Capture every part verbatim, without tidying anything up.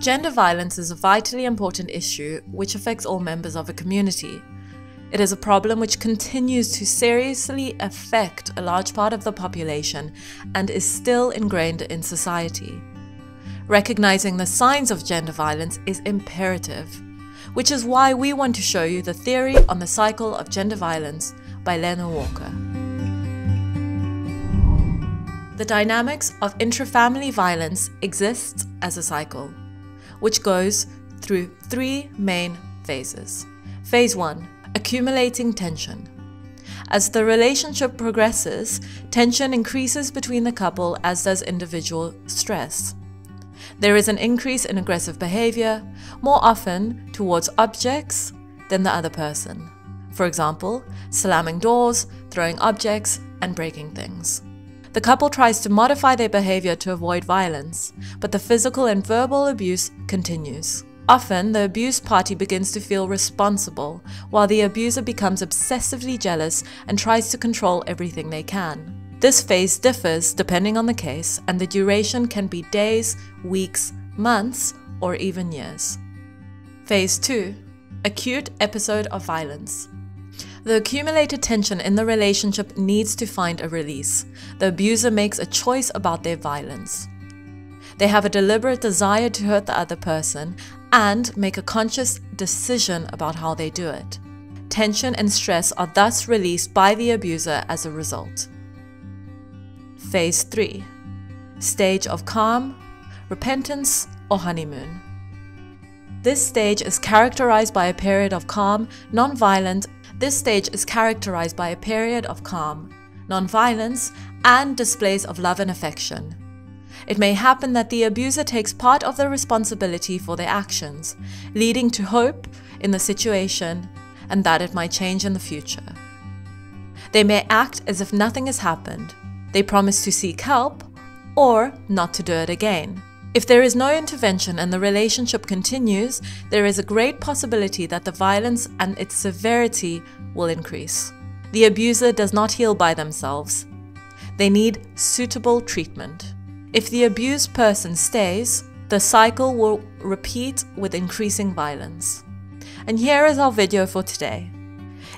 Gender violence is a vitally important issue which affects all members of a community. It is a problem which continues to seriously affect a large part of the population and is still ingrained in society. Recognizing the signs of gender violence is imperative, which is why we want to show you the theory on the cycle of gender violence by Leonore Walker. The dynamics of intrafamily violence exists as a cycle, which goes through three main phases. Phase one. Accumulating tension. As the relationship progresses, tension increases between the couple, as does individual stress. There is an increase in aggressive behavior, more often towards objects than the other person. For example, slamming doors, throwing objects, and breaking things. The couple tries to modify their behavior to avoid violence, but the physical and verbal abuse continues. Often, the abused party begins to feel responsible, while the abuser becomes obsessively jealous and tries to control everything they can. This phase differs depending on the case, and the duration can be days, weeks, months, or even years. Phase two. Acute episode of violence. The accumulated tension in the relationship needs to find a release. The abuser makes a choice about their violence. They have a deliberate desire to hurt the other person and make a conscious decision about how they do it. Tension and stress are thus released by the abuser as a result. Phase three. Stage of calm, repentance, or honeymoon. This stage is characterized by a period of calm, non-violent, This stage is characterized by a period of calm, non-violence, and displays of love and affection. It may happen that the abuser takes part of the responsibility for their actions, leading to hope in the situation and that it might change in the future. They may act as if nothing has happened. They promise to seek help or not to do it again. If there is no intervention and the relationship continues, there is a great possibility that the violence and its severity will increase. The abuser does not heal by themselves. They need suitable treatment. If the abused person stays, the cycle will repeat with increasing violence. And here is our video for today.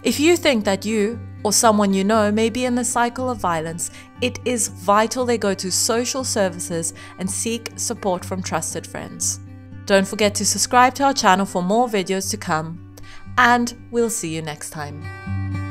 If you think that you or someone you know may be in the cycle of violence, it is vital they go to social services and seek support from trusted friends. Don't forget to subscribe to our channel for more videos to come, and we'll see you next time.